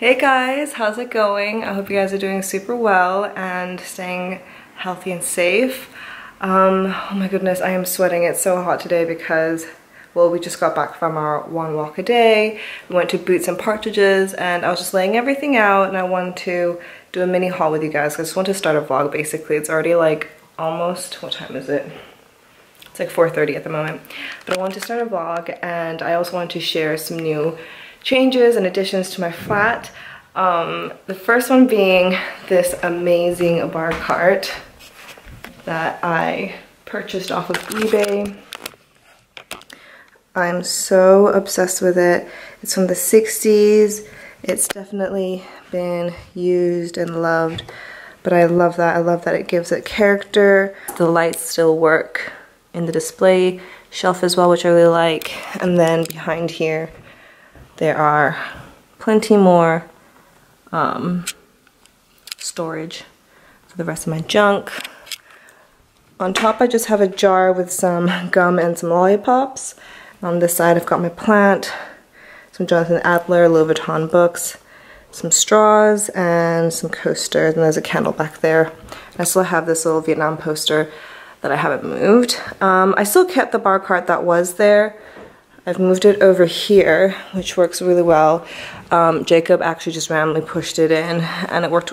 Hey guys, how's it going? I hope you guys are doing super well and staying healthy and safe. Oh my goodness, I am sweating. It's so hot today because, well, we just got back from our one walk a day. We went to Boots and Partridges and I was just laying everything out and I wanted to do a mini haul with you guys. I just want to start a vlog basically. It's already like almost, what time is it? It's like 4:30 at the moment. But I wanted to start a vlog and I also wanted to share some new changes and additions to my flat. The first one being this amazing bar cart that I purchased off of eBay. I'm so obsessed with it. It's from the 60s. It's definitely been used and loved, but I love that. I love that it gives it character. The lights still work in the display shelf as well, which I really like. And then behind here, there are plenty more storage for the rest of my junk. On top I just have a jar with some gum and some lollipops. On this side I've got my plant, some Jonathan Adler, Louis Vuitton books, some straws and some coasters, and there's a candle back there. I still have this little Vietnam poster that I haven't moved. I still kept the bar cart that was there. I've moved it over here, which works really well. Jacob actually just randomly pushed it in and it worked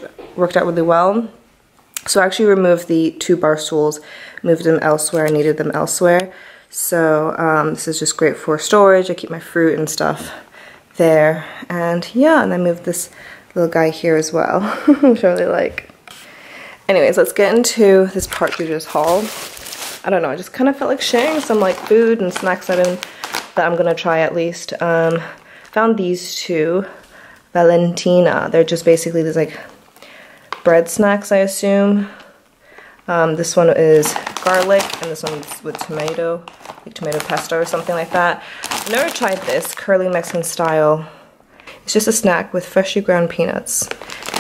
out really well. So I actually removed the two bar stools, moved them elsewhere, needed them elsewhere. So this is just great for storage. I keep my fruit and stuff there. And yeah, and I moved this little guy here as well, which I really like. Anyways, let's get into this Partridges haul. I don't know, I just kind of felt like sharing some like food and snacks that I'm gonna try at least. Found these two, Valentina. They're just basically these like bread snacks, I assume. This one is garlic and this one's with tomato, like tomato pesto or something like that. I've never tried this, curly Mexican style. It's just a snack with freshly ground peanuts.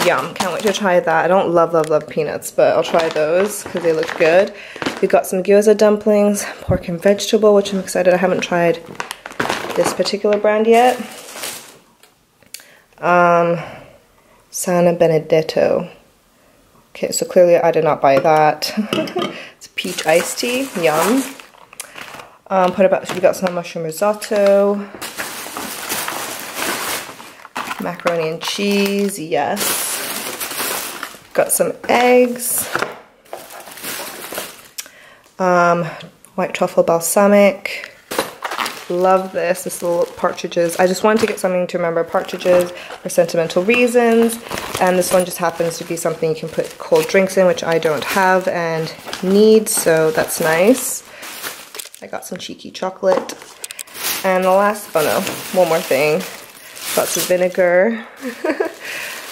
Yum, can't wait to try that. I don't love peanuts, but I'll try those because they look good. We've got some gyoza dumplings, pork and vegetable, which I'm excited. I haven't tried this particular brand yet. San Benedetto. Okay, so clearly I did not buy that. It's peach iced tea, yum. We got some mushroom risotto. Macaroni and cheese, yes. Got some eggs. White truffle balsamic. Love this. This little Partridges. I just wanted to get something to remember Partridges for sentimental reasons, and this one just happens to be something you can put cold drinks in, which I don't have and need, so that's nice. I got some cheeky chocolate. And the last, oh no, one more thing. Got some vinegar.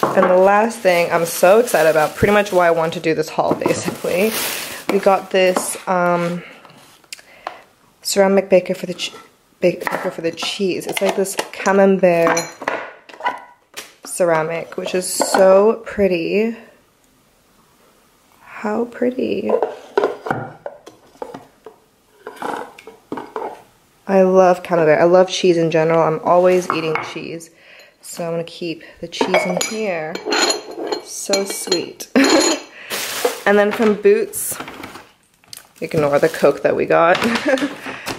And the last thing I'm so excited about, pretty much why I want to do this haul basically. We got this ceramic baker for the cheese. It's like this camembert ceramic, which is so pretty. How pretty. I love camembert. I love cheese in general. I'm always eating cheese. So I'm gonna keep the cheese in here. So sweet. And then from Boots, ignore the Coke that we got.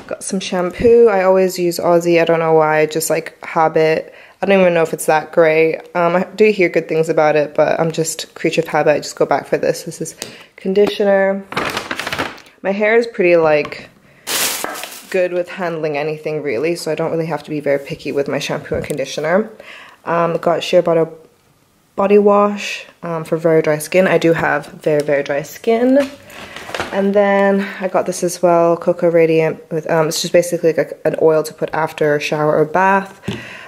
Got some shampoo. I always use Aussie. I don't know why. Just like habit. I don't even know if it's that great. I do hear good things about it, but I'm just creature of habit. I just go back for this. This is conditioner. My hair is pretty like good with handling anything really, so I don't really have to be very picky with my shampoo and conditioner. Got Shea Butter body wash for very dry skin. I do have very dry skin. And then I got this as well, Coco Radiant. With it's just basically like an oil to put after a shower or bath.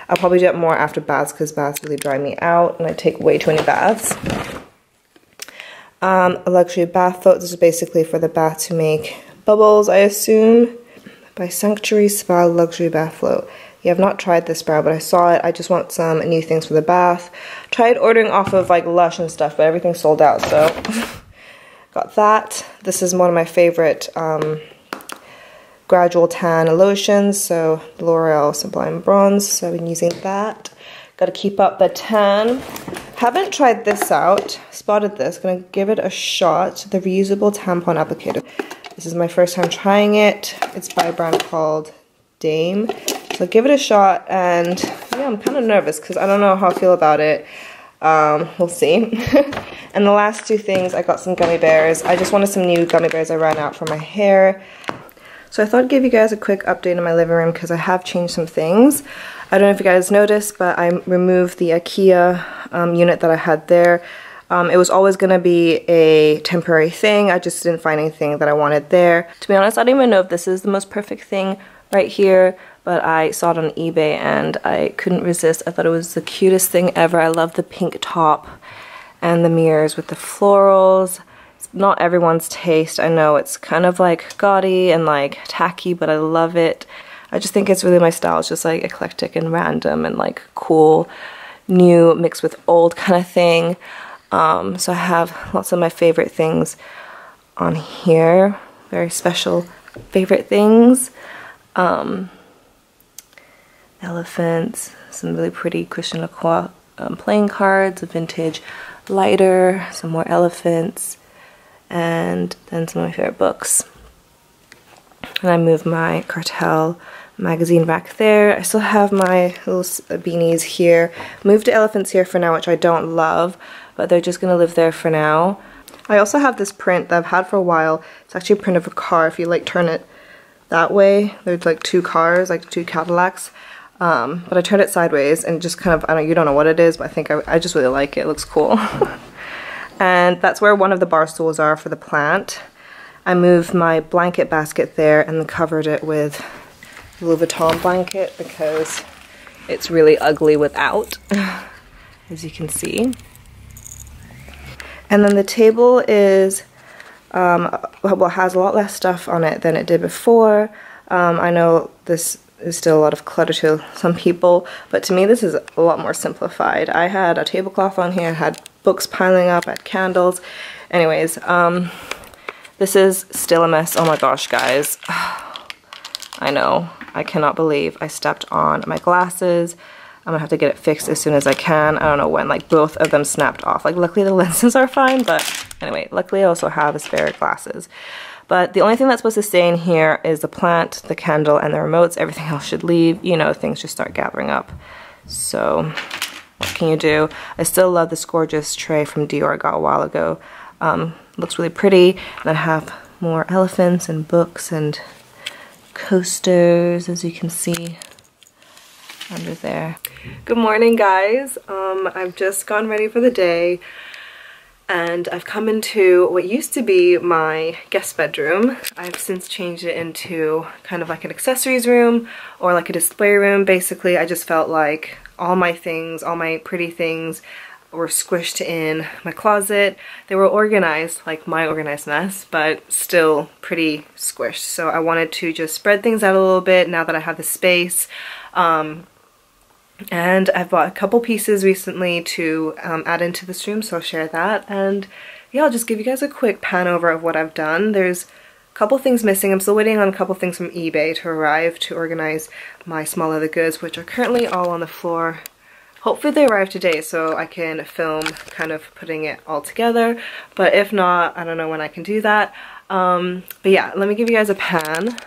I'll probably do it more after baths because baths really dry me out and I take way too many baths. A luxury bath float. This is basically for the bath to make bubbles, I assume. By Sanctuary Spa luxury bath float. Yeah, I've not tried this brand, but I saw it. I just want some new things for the bath. Tried ordering off of like Lush and stuff, but everything's sold out, so got that. This is one of my favorite gradual tan lotions, so L'Oreal Sublime Bronze, so I've been using that. Gotta keep up the tan. Haven't tried this out. Spotted this. Gonna give it a shot. The reusable tampon applicator. This is my first time trying it. It's by a brand called Dame. So give it a shot, and yeah, I'm kind of nervous because I don't know how I feel about it. We'll see. And the last two things, I got some gummy bears. I just wanted some new gummy bears. I ran out for my hair. So I thought I'd give you guys a quick update in my living room because I have changed some things. I don't know if you guys noticed, but I removed the IKEA unit that I had there. It was always going to be a temporary thing. I just didn't find anything that I wanted there. To be honest, I don't even know if this is the most perfect thing right here, but I saw it on eBay and I couldn't resist. I thought it was the cutest thing ever. I love the pink top and the mirrors with the florals. It's not everyone's taste. I know it's kind of like gaudy and like tacky, but I love it. I just think it's really my style. It's just like eclectic and random and like cool, new mixed with old kind of thing. So I have lots of my favorite things on here. Very special favorite things. Elephants, some really pretty Christian Lacroix playing cards, a vintage lighter, some more elephants, and then some of my favorite books. And I moved my cartel magazine rack there. I still have my little beanies here. Moved the elephants here for now, which I don't love, but they're just gonna live there for now. I also have this print that I've had for a while. It's actually a print of a car. If you like turn it that way, there's like two cars, like two Cadillacs. But I turned it sideways and just kind of, you don't know what it is, but I think I just really like it. It looks cool. And that's where one of the bar stools are for the plant. I moved my blanket basket there and covered it with Louis Vuitton blanket because it's really ugly without, as you can see. And then the table is, well, has a lot less stuff on it than it did before. I know this is still a lot of clutter to some people, but to me this is a lot more simplified. I had a tablecloth on here, I had books piling up, I had candles. Anyways, this is still a mess. Oh my gosh, guys. I know, I cannot believe I stepped on my glasses. I'm gonna have to get it fixed as soon as I can. I don't know when, like both of them snapped off. Like luckily the lenses are fine, but anyway, luckily I also have a spare glasses. But the only thing that's supposed to stay in here is the plant, the candle, and the remotes. Everything else should leave. You know, things just start gathering up. So what can you do? I still love this gorgeous tray from Dior I got a while ago. Looks really pretty. And then I have more elephants and books and coasters, as you can see under there. Good morning, guys. I've just gotten ready for the day, and I've come into what used to be my guest bedroom. I've since changed it into kind of like an accessories room or like a display room. Basically, I just felt like all my things, all my pretty things were squished in my closet. They were organized, like my organized mess, but still pretty squished. So I wanted to just spread things out a little bit now that I have the space. And I've bought a couple pieces recently to add into this room, so I'll share that. And yeah, I'll just give you guys a quick pan over of what I've done. There's a couple things missing. I'm still waiting on a couple things from eBay to arrive to organize my small leather goods, which are currently all on the floor. Hopefully they arrive today so I can film kind of putting it all together, but if not, I don't know when I can do that. But yeah, let me give you guys a pan.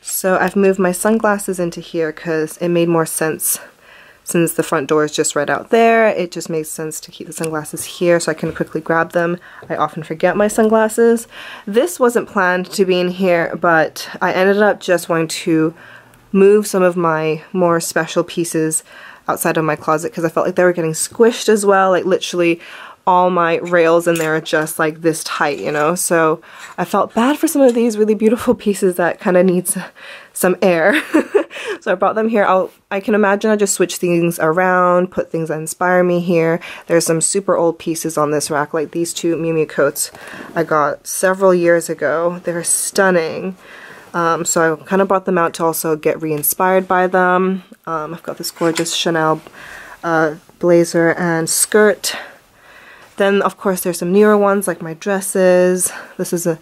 So I've moved my sunglasses into here because it made more sense since the front door is just right out there. It just makes sense to keep the sunglasses here so I can quickly grab them. I often forget my sunglasses. This wasn't planned to be in here, but I ended up just wanting to move some of my more special pieces outside of my closet because I felt like they were getting squished as well. Like literally all my rails in there are just like this tight, you know, so I felt bad for some of these really beautiful pieces that kind of needs some air. So I brought them here. I can imagine I just switch things around, put things that inspire me here. There's some super old pieces on this rack, like these two Miu Miu coats I got several years ago. They're stunning. So I kind of brought them out to also get re-inspired by them. I've got this gorgeous Chanel blazer and skirt. Then, of course, there's some newer ones, like my dresses. This is an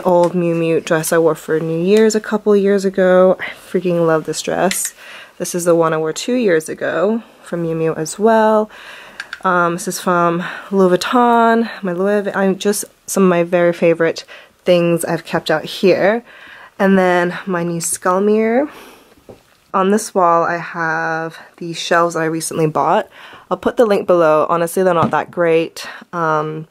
old Miu Miu dress I wore for New Year's a couple years ago. I freaking love this dress. This is the one I wore 2 years ago from Miu Miu as well. This is from Louis Vuitton. Some of my very favorite things I've kept out here. And then my new skull mirror. On this wall, I have the shelves that I recently bought. I'll put the link below. Honestly, they're not that great. I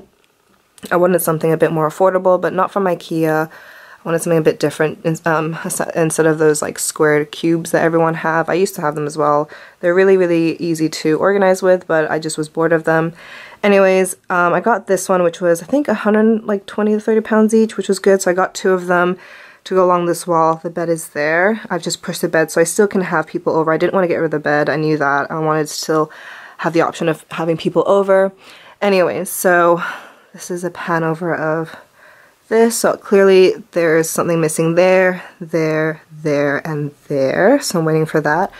wanted something a bit more affordable, but not from IKEA. I wanted something a bit different instead of those like squared cubes that everyone have. I used to have them as well. They're really, really easy to organize with, but I just was bored of them. Anyways, I got this one, which was I think 120 to 30 pounds each, which was good. So I got two of them to go along this wall. The bed is there. I've just pushed the bed so I still can have people over. I didn't want to get rid of the bed. I knew that. I wanted to still have the option of having people over. Anyways, so this is a pan over of this. So clearly there's something missing there, there, and there. So I'm waiting for that.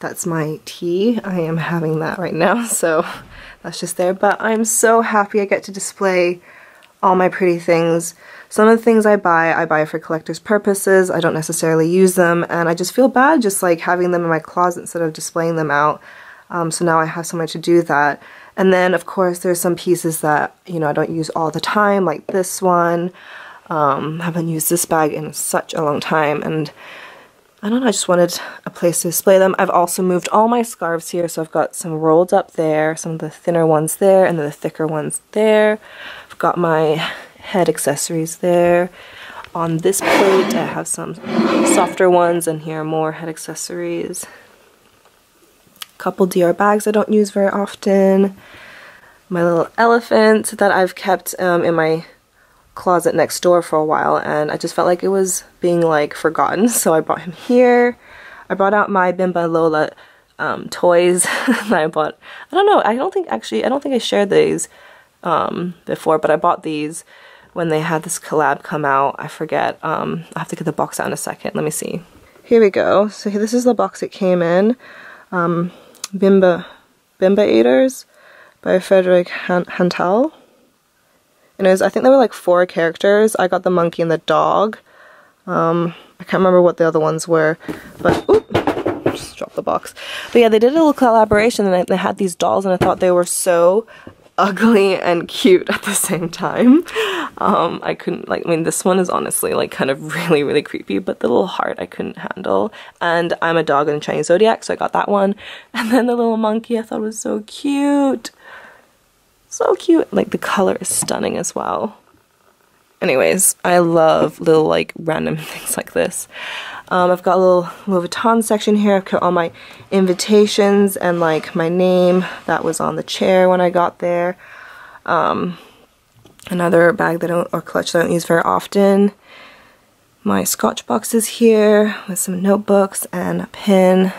That's my tea. I am having that right now. So that's just there. But I'm so happy I get to display all my pretty things. Some of the things I buy for collector's purposes. I don't necessarily use them, and I just feel bad just like having them in my closet instead of displaying them out. So now I have somewhere to do that. And then of course there's some pieces that, you know, I don't use all the time, like this one. I haven't used this bag in such a long time, and I don't know, I just wanted a place to display them. I've also moved all my scarves here, so I've got some rolled up there, some of the thinner ones there, and then the thicker ones there. I've got my head accessories there. On this plate I have some softer ones, and here are more head accessories. A couple Dior bags I don't use very often. My little elephant that I've kept in my closet next door for a while, and I just felt like it was being like forgotten, so I brought him here. I brought out my Bimba Lola toys that I bought. I don't think I shared these before, but I bought these when they had this collab come out. I forget. I have to get the box out in a second. Let me see. Here we go. So this is the box it came in. Bimba Eaters by Frederick Hantel. And it was, I think there were like 4 characters. I got the monkey and the dog. I can't remember what the other ones were, but just dropped the box. But yeah, they did a little collaboration, and they had these dolls, and I thought they were so ugly and cute at the same time. I couldn't, like, I mean, this one is honestly like kind of really, really creepy, but the little heart I couldn't handle. And I'm a dog in the Chinese zodiac, so I got that one. And then the little monkey I thought was so cute. So cute. Like, the color is stunning as well. Anyways, I love little, like, random things like this. I've got a little Louis Vuitton section here. I've got all my invitations and, like, my name that was on the chair when I got there. Another bag that clutch that I don't use very often. My Scotch boxes here with some notebooks and a pin.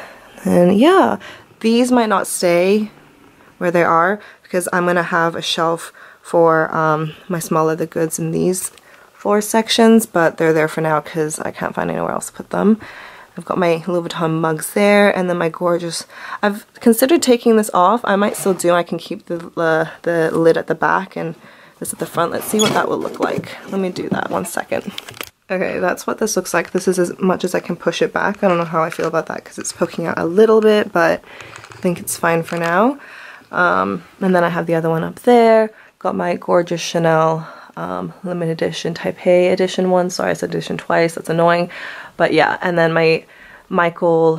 And yeah, these might not stay where they are because I'm going to have a shelf for my small leather goods in these 4 sections, but they're there for now because I can't find anywhere else to put them. I've got my Louis Vuitton mugs there, and then my gorgeous... I've considered taking this off. I might still do. I can keep the lid at the back and this at the front. Let's see what that will look like. Let me do that one second. Okay, that's what this looks like. This is as much as I can push it back. I don't know how I feel about that because it's poking out a little bit, but I think it's fine for now. And then I have the other one up there. Got my gorgeous Chanel limited edition Taipei edition one. Sorry, I said edition twice. That's annoying. But yeah, and then my Maison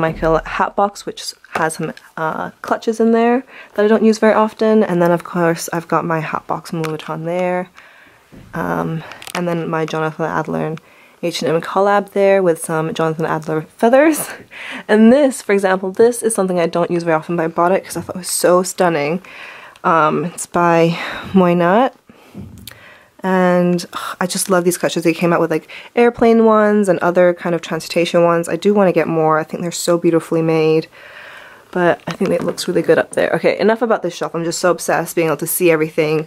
Michael hat box, which has some clutches in there that I don't use very often. And then of course I've got my hat box from Louis Vuitton there. And then my Jonathan Adler and H&M collab there with some Jonathan Adler feathers. And this, for example, this is something I don't use very often, but I bought it because I thought it was so stunning. It's by Moynat, and I just love these clutches. They came out with like airplane ones and other kind of transportation ones. I do want to get more. I think they're so beautifully made, but I think it looks really good up there. Okay, enough about this shop. I'm just so obsessed being able to see everything.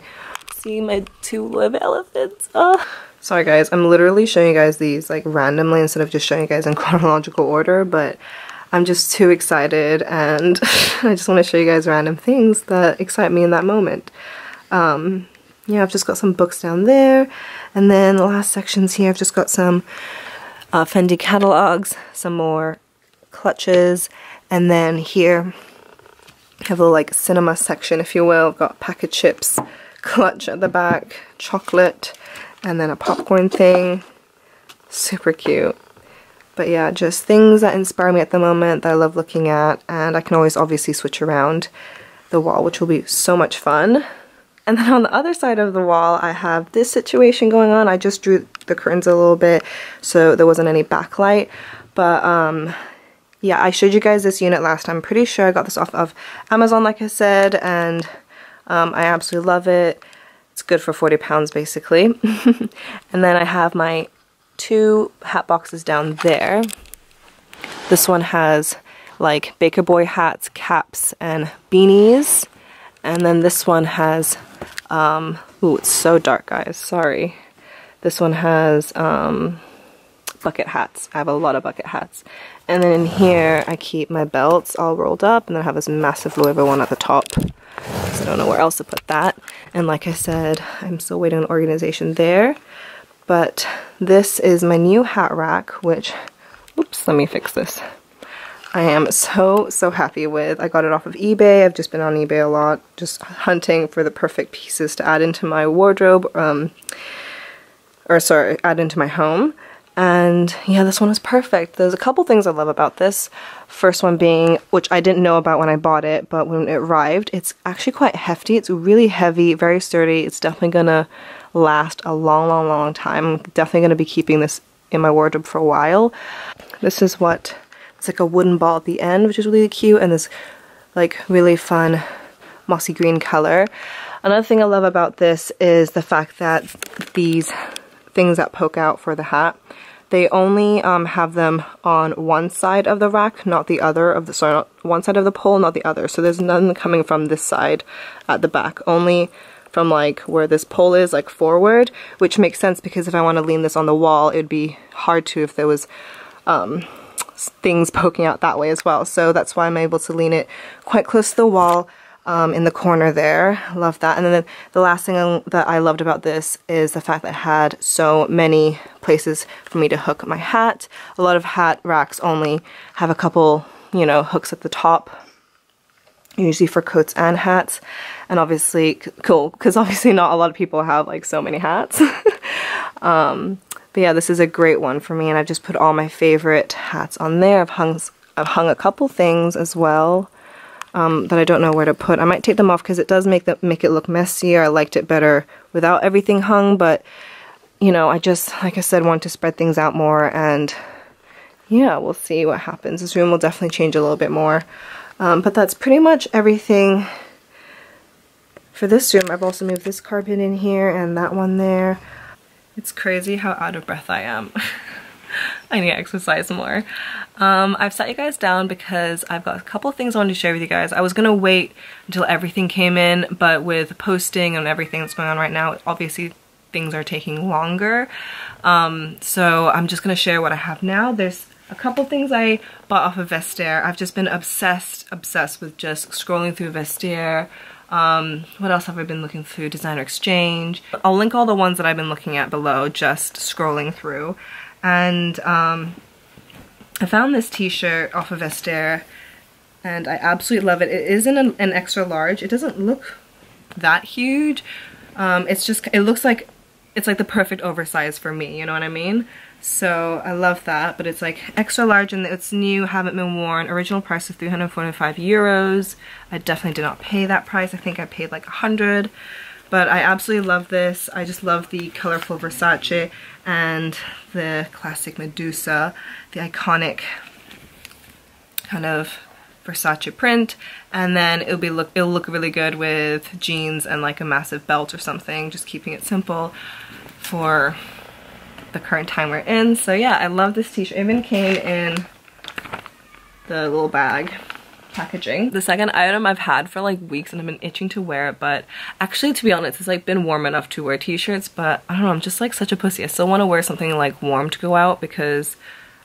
See my 2 live elephants. Oh. Sorry guys, I'm literally showing you guys these like randomly instead of just showing you guys in chronological order, but I'm just too excited, and I just want to show you guys random things that excite me in that moment. Yeah, I've just got some books down there, and then the last sections here, I've just got some Fendi catalogs, some more clutches, and then here I have a little like cinema section, if you will. I've got a pack of chips, clutch at the back, chocolate, and then a popcorn thing. Super cute. But yeah, just things that inspire me at the moment that I love looking at, and I can always obviously switch around the wall, which will be so much fun. And then on the other side of the wall, I have this situation going on. I just drew the curtains a little bit so there wasn't any backlight, but yeah, I showed you guys this unit last time. I'm pretty sure I got this off of Amazon, like I said, and I absolutely love it. It's good for £40 basically. And then I have my two hat boxes down there. This one has like Baker Boy hats, caps, and beanies. And then this one has, ooh, it's so dark, guys, sorry. This one has bucket hats. I have a lot of bucket hats. And then in here, I keep my belts all rolled up, and then I have this massive Louis Vuitton one at the top. So I don't know where else to put that. And like I said, I'm still waiting on organization there. But this is my new hat rack, which, oops, let me fix this. I am so happy with. I got it off of eBay. I've just been on eBay a lot, just hunting for the perfect pieces to add into my wardrobe, add into my home. And yeah, this one was perfect. There's a couple things I love about this. First one being, which I didn't know about when I bought it, but when it arrived, it's actually quite hefty. It's really heavy, very sturdy. It's definitely gonna last a long time. I'm definitely gonna be keeping this in my wardrobe for a while. This is what, it's like a wooden ball at the end, which is really cute, and this like really fun mossy green color. Another thing I love about this is the fact that these things that poke out for the hat, they only have them on one side of the rack, not the other of the, sorry, not one side of the pole, not the other. So there's none coming from this side at the back, only from like where this pole is, like forward, which makes sense because if I want to lean this on the wall, it'd be hard to if there was things poking out that way as well. So that's why I'm able to lean it quite close to the wall in the corner there. Love that. And then the last thing that I loved about this is the fact that it had so many places for me to hook my hat. A lot of hat racks only have a couple, you know, hooks at the top, usually for coats and hats. And obviously, cool, because obviously not a lot of people have like so many hats. But yeah, this is a great one for me, and I just put all my favorite hats on there. I've hung a couple things as well that I don't know where to put. I might take them off because it does make it look messier. I liked it better without everything hung, but you know, I just, like I said, want to spread things out more, and yeah, we'll see what happens. This room will definitely change a little bit more. But that's pretty much everything for this room. I've also moved this carpet in here and that one there. It's crazy how out of breath I am. I need to exercise more. I've sat you guys down because I've got a couple of things I wanted to share with you guys. I was gonna wait until everything came in, but with posting and everything that's going on right now, obviously things are taking longer. So I'm just gonna share what I have now. There's a couple things I bought off of Vestiaire. I've just been obsessed with just scrolling through Vestiaire. What else have I been looking through? Designer Exchange. I'll link all the ones that I've been looking at below, just scrolling through. And I found this t-shirt off of Vestiaire, and I absolutely love it. It is in an extra large. It doesn't look that huge. It's just, it looks like, it's like the perfect oversize for me, you know what I mean? So I love that, but it's like extra large and it's new, haven't been worn. Original price of 345 euros. I definitely did not pay that price. I think I paid like 100, but I absolutely love this. I just love the colorful Versace and the classic Medusa, the iconic kind of Versace print, and then it'll look really good with jeans and like a massive belt or something, just keeping it simple for the current time we're in. So yeah, I love this t-shirt. It even came in the little bag packaging. The second item I've had for like weeks, and I've been itching to wear it, but actually, to be honest, it's like been warm enough to wear t-shirts, but I don't know, I'm just like such a pussy. I still want to wear something like warm to go out because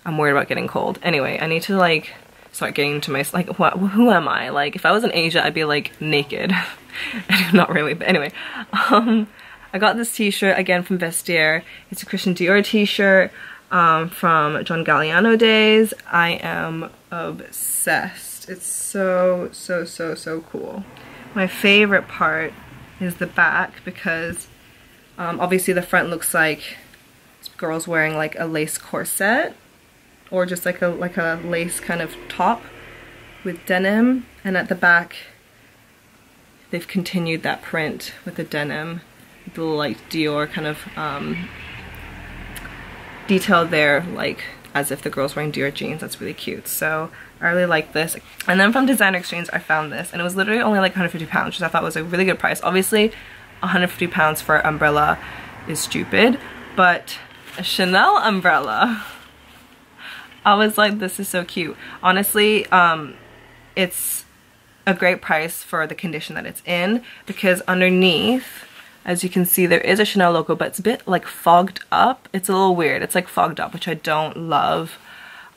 I'm worried about getting cold. Anyway, I need to like start getting to my, like, what, who am I? Like, if I was in Asia, I'd be like naked. Not really, but anyway. I got this t-shirt again from Vestiaire. It's a Christian Dior t-shirt from John Galliano days. I am obsessed. It's so, so, so, so cool. My favorite part is the back because obviously the front looks like this girl's wearing like a lace corset or just like a lace kind of top with denim, and at the back they've continued that print with the denim, the little like Dior kind of detail there, like as if the girl's wearing Dior jeans. That's really cute. So I really like this. And then from Designer Exchange I found this, and it was literally only like £150, which I thought was a really good price. Obviously £150 for an umbrella is stupid, but a Chanel umbrella, I was like, this is so cute. Honestly, it's a great price for the condition that it's in, because underneath, as you can see, there is a Chanel logo, but it's a bit like fogged up. It's a little weird. It's like fogged up, which I don't love.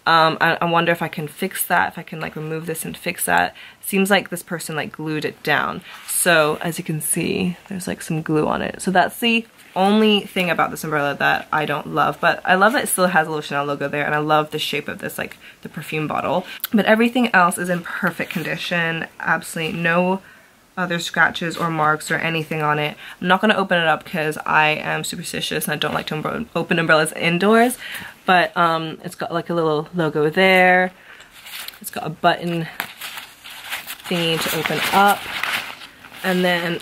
I wonder if I can fix that, if I can like remove this and fix that. Seems like this person like glued it down. So as you can see, there's like some glue on it. So that's the only thing about this umbrella that I don't love, but I love that it still has a little Chanel logo there, and I love the shape of this, like the perfume bottle. But everything else is in perfect condition. Absolutely no other scratches or marks or anything on it. I'm not going to open it up because I am superstitious and I don't like to open umbrellas indoors, but it's got like a little logo there. It's got a button thingy to open up, and then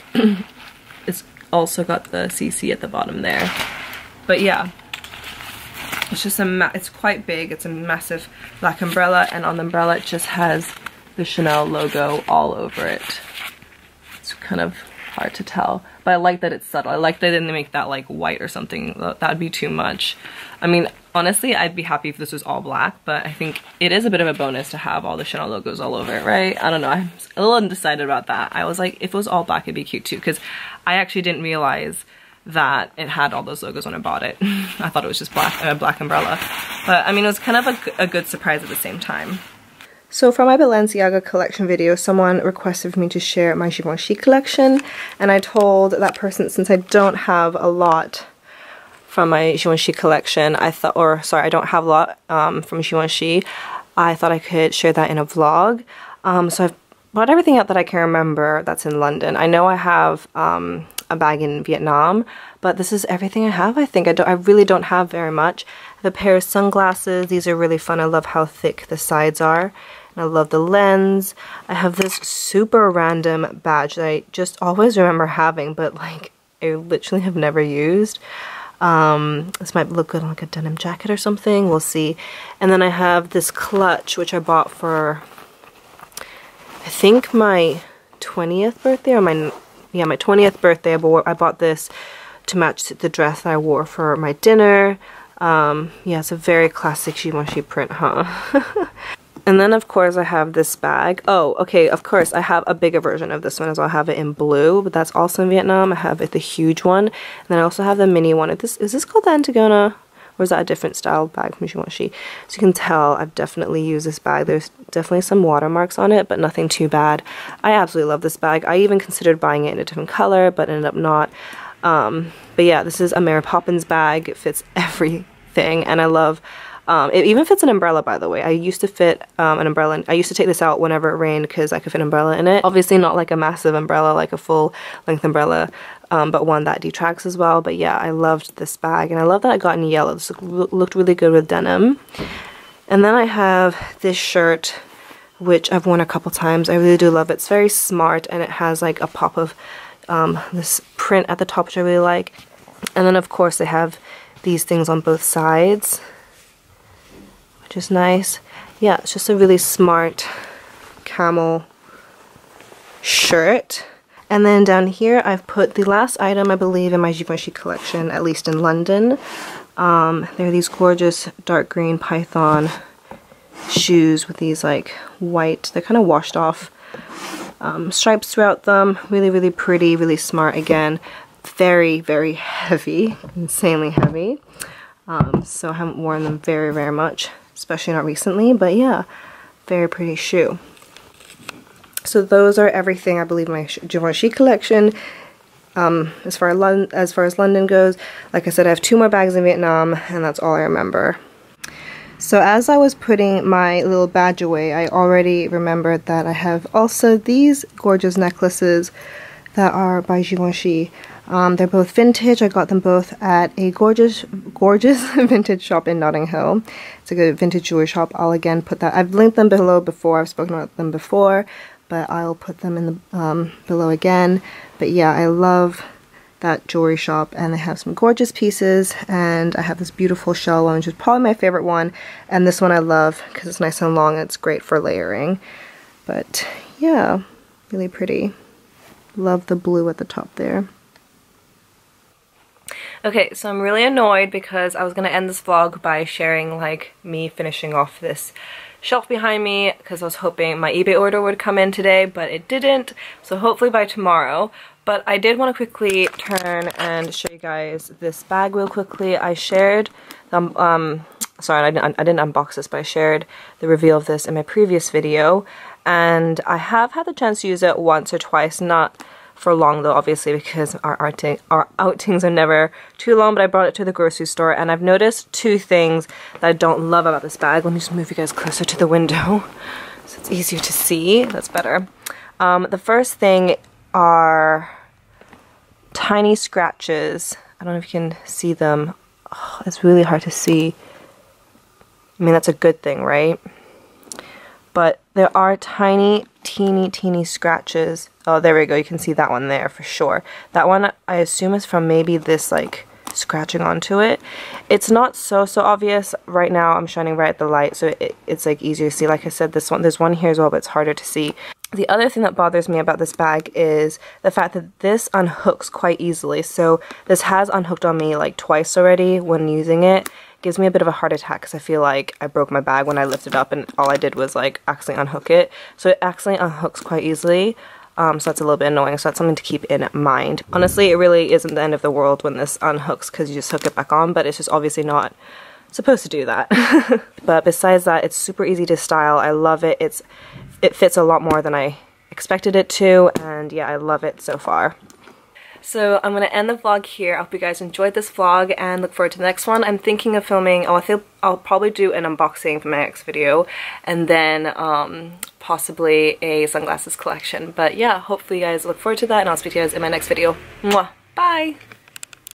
it's also got the CC at the bottom there. But yeah, it's just it's quite big. It's a massive black umbrella, and on the umbrella it just has the Chanel logo all over it. It's kind of hard to tell, but I like that it's subtle. I like that they didn't make that like white or something. That would be too much. I mean, honestly, I'd be happy if this was all black, but I think it is a bit of a bonus to have all the Chanel logos all over it, right? I don't know, I'm a little undecided about that. I was like, if it was all black, it'd be cute too, because I actually didn't realize that it had all those logos when I bought it. I thought it was just black, a black umbrella. But I mean, it was kind of a good surprise at the same time. So for my Balenciaga collection video, someone requested me to share my Givenchy collection, and I told that person, since I don't have a lot from my Givenchy collection, I don't have a lot from Givenchy, I thought I could share that in a vlog. So I've bought everything out that I can remember that's in London. I know I have a bag in Vietnam, but this is everything I have. I think I really don't have very much. The pair of sunglasses, these are really fun. I love how thick the sides are, and I love the lens. I have this super random badge that I just always remember having, but like I literally have never used. This might look good on like a denim jacket or something, we'll see. And then I have this clutch, which I bought for I think my 20th birthday, or my 20th birthday. I bought this to match the dress that I wore for my dinner. Yeah, it's a very classic Givenchy print, huh? And then of course I have this bag. Oh, okay, of course I have a bigger version of this one as well. I have it in blue, but that's also in Vietnam. I have it, the huge one, and then I also have the mini one. Is this called the Antigona? Or is that a different style bag from Givenchy? So you can tell I've definitely used this bag. There's definitely some watermarks on it, but nothing too bad. I absolutely love this bag. I even considered buying it in a different color, but ended up not. But yeah, this is a Mary Poppins bag. It fits everything, and I love... it even fits an umbrella, by the way. I used to fit an umbrella, and I used to take this out whenever it rained because I could fit an umbrella in it. Obviously not like a massive umbrella, like a full-length umbrella, but one that detracts as well. But yeah, I loved this bag, and I love that I got in yellow. This looked really good with denim. And then I have this shirt, which I've worn a couple times. I really do love it. It's very smart, and it has like a pop of this print at the top, which I really like. And then of course they have these things on both sides, which is nice. Yeah, it's just a really smart camel shirt. And then down here I've put the last item, I believe, in my Givenchy collection, at least in London. They're these gorgeous dark green python shoes with these like white, they're kind of washed off stripes throughout them. Really, really pretty, really smart again. Very, very heavy, insanely heavy. So I haven't worn them very, very much, especially not recently, but yeah, very pretty shoe. So those are everything I believe my Givenchy collection. As far as London goes, like I said, I have two more bags in Vietnam, and that's all I remember. So as I was putting my little badge away, I already remembered that I have also these gorgeous necklaces that are by Givenchy. They're both vintage. I got them both at a gorgeous vintage shop in Notting Hill. It's a good vintage jewelry shop. I'll again put that. I've linked them below before. I've spoken about them before, but I'll put them in the below again. But yeah, I love that jewelry shop, and they have some gorgeous pieces, and I have this beautiful shell one, which is probably my favorite one, and this one I love because it's nice and long. It's great for layering. But yeah, really pretty. Love the blue at the top there. Okay, so I'm really annoyed because I was going to end this vlog by sharing like me finishing off this shelf behind me, because I was hoping my eBay order would come in today, but it didn't, so hopefully by tomorrow. But I did want to quickly turn and show you guys this bag real quickly. I shared them, sorry, I didn't unbox this, but I shared the reveal of this in my previous video, and I have had the chance to use it once or twice, not for long though, obviously, because our outings are never too long. But I brought it to the grocery store, and I've noticed two things that I don't love about this bag. Let me just move you guys closer to the window so it's easier to see. That's better. The first thing are tiny scratches. I don't know if you can see them. Oh, it's really hard to see. I mean, that's a good thing, right? But there are tiny, teeny scratches. Oh, there we go. You can see that one there for sure. That one, I assume, is from maybe this, like, scratching onto it. It's not so obvious. Right now, I'm shining right at the light, so it's, like, easier to see. Like I said, this one, there's one here as well, but it's harder to see. The other thing that bothers me about this bag is the fact that this unhooks quite easily. So this has unhooked on me, like, twice already when using it. Gives me a bit of a heart attack because I feel like I broke my bag when I lifted up, and all I did was like accidentally unhook it. So it accidentally unhooks quite easily, so that's a little bit annoying. So that's something to keep in mind. Honestly, it really isn't the end of the world when this unhooks because you just hook it back on, but it's just obviously not supposed to do that. But besides that, it's super easy to style. I love it. It fits a lot more than I expected it to, and yeah, I love it so far. So I'm going to end the vlog here. I hope you guys enjoyed this vlog and look forward to the next one. I'm thinking of filming, I think I'll probably do an unboxing for my next video, and then possibly a sunglasses collection. But yeah, hopefully you guys look forward to that, and I'll speak to you guys in my next video. Mwah! Bye!